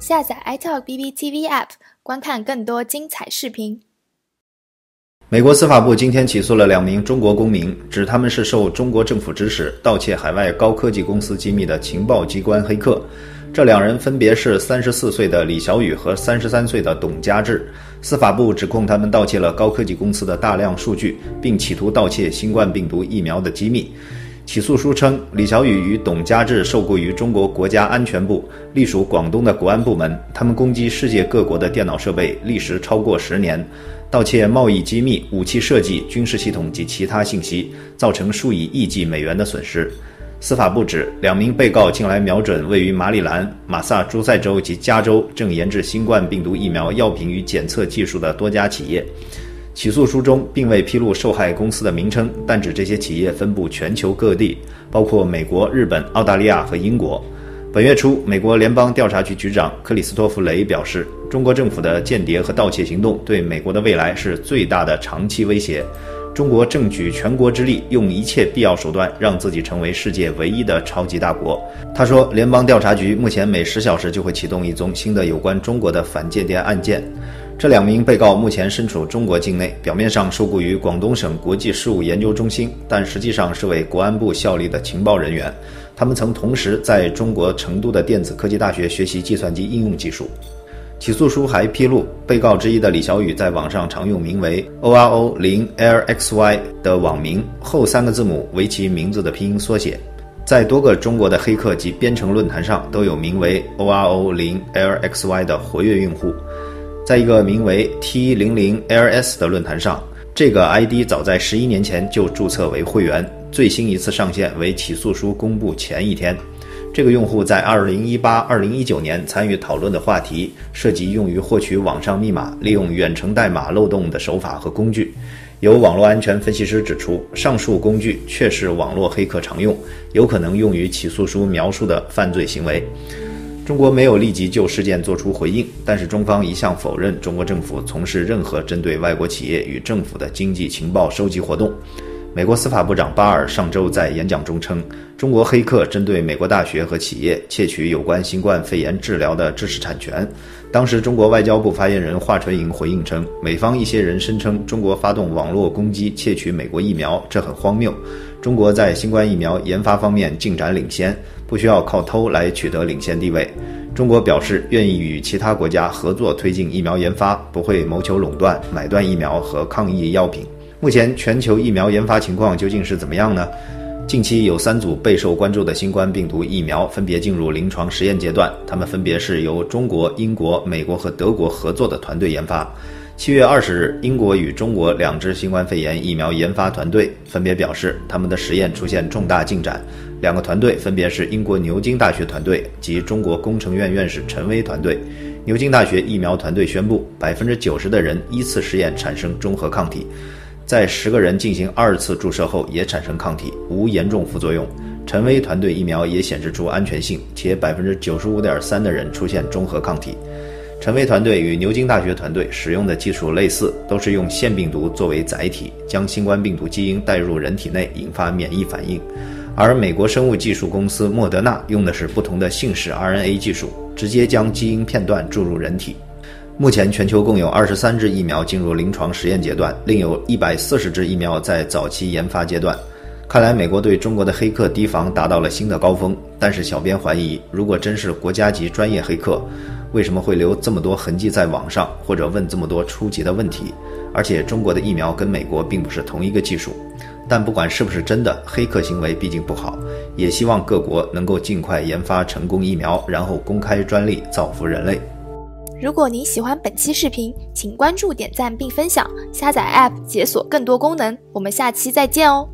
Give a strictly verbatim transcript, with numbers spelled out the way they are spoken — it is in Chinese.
下载 iTalkBB T V App， 观看更多精彩视频。美国司法部今天起诉了两名中国公民，指他们是受中国政府指使盗窃海外高科技公司机密的情报机关黑客。 这两人分别是三十四岁的李小雨和三十三岁的董家志。司法部指控他们盗窃了高科技公司的大量数据，并企图盗窃新冠病毒疫苗的机密。起诉书称，李小雨与董家志受雇于中国国家安全部，隶属广东的国安部门。他们攻击世界各国的电脑设备，历时超过十年，盗窃贸易机密、武器设计、军事系统及其他信息，造成数以亿计美元的损失。 司法部指，两名被告近来瞄准位于马里兰、马萨诸塞州及加州正研制新冠病毒疫苗药品与检测技术的多家企业。起诉书中并未披露受害公司的名称，但指这些企业分布全球各地，包括美国、日本、澳大利亚和英国。本月初，美国联邦调查局局长克里斯托弗·雷表示，中国政府的间谍和盗窃行动对美国的未来是最大的长期威胁。 中国正举全国之力，用一切必要手段让自己成为世界唯一的超级大国。他说，联邦调查局目前每十小时就会启动一宗新的有关中国的反间谍案件。这两名被告目前身处中国境内，表面上受雇于广东省国际事务研究中心，但实际上是为国安部效力的情报人员。他们曾同时在中国成都的电子科技大学学习计算机应用技术。 起诉书还披露，被告之一的李小雨在网上常用名为 O R O 零 L X Y 的网名，后三个字母为其名字的拼音缩写，在多个中国的黑客及编程论坛上都有名为 O R O 零 L X Y 的活跃用户。在一个名为 T 零 零 L S 的论坛上，这个 I D 早在十一年前就注册为会员，最新一次上线为起诉书公布前一天。 这个用户在二零一八、二零一九年参与讨论的话题涉及用于获取网上密码、利用远程代码漏洞的手法和工具。有网络安全分析师指出，上述工具确是网络黑客常用，有可能用于起诉书描述的犯罪行为。中国没有立即就事件作出回应，但是中方一向否认中国政府从事任何针对外国企业与政府的经济情报收集活动。 美国司法部长巴尔上周在演讲中称，中国黑客针对美国大学和企业窃取有关新冠肺炎治疗的知识产权。当时，中国外交部发言人华春莹回应称，美方一些人声称中国发动网络攻击窃取美国疫苗，这很荒谬。中国在新冠疫苗研发方面进展领先，不需要靠偷来取得领先地位。中国表示愿意与其他国家合作推进疫苗研发，不会谋求垄断、买断疫苗和抗疫药品。 目前全球疫苗研发情况究竟是怎么样呢？近期有三组备受关注的新冠病毒疫苗分别进入临床实验阶段，它们分别是由中国、英国、美国和德国合作的团队研发。七月二十日，英国与中国两支新冠肺炎疫苗研发团队分别表示，他们的实验出现重大进展。两个团队分别是英国牛津大学团队及中国工程院院士陈薇团队。 牛津大学疫苗团队宣布， 百分之九十 的人依次试验产生中和抗体，在十个人进行二次注射后也产生抗体，无严重副作用。陈薇团队疫苗也显示出安全性，且 百分之九十五点三 的人出现中和抗体。陈薇团队与牛津大学团队使用的技术类似，都是用腺病毒作为载体，将新冠病毒基因带入人体内，引发免疫反应。 而美国生物技术公司莫德纳用的是不同的信使 R N A 技术，直接将基因片段注入人体。目前，全球共有二十三支疫苗进入临床实验阶段，另有一百四十支疫苗在早期研发阶段。看来，美国对中国的黑客提防达到了新的高峰。但是，小编怀疑，如果真是国家级专业黑客，为什么会留这么多痕迹在网上，或者问这么多初级的问题？而且，中国的疫苗跟美国并不是同一个技术。 但不管是不是真的，黑客行为毕竟不好，也希望各国能够尽快研发成功疫苗，然后公开专利，造福人类。如果你喜欢本期视频，请关注、点赞并分享，下载 App 解锁更多功能。我们下期再见哦！